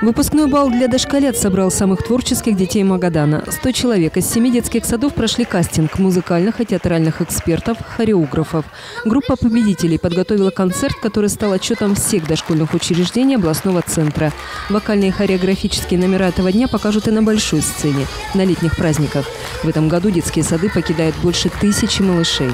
Выпускной бал для дошколят собрал самых творческих детей Магадана. 100 человек из 7 детских садов прошли кастинг музыкальных и театральных экспертов, хореографов. Группа победителей подготовила концерт, который стал отчетом всех дошкольных учреждений областного центра. Вокальные и хореографические номера этого дня покажут и на большой сцене, на летних праздниках. В этом году детские сады покидают больше 1000 малышей.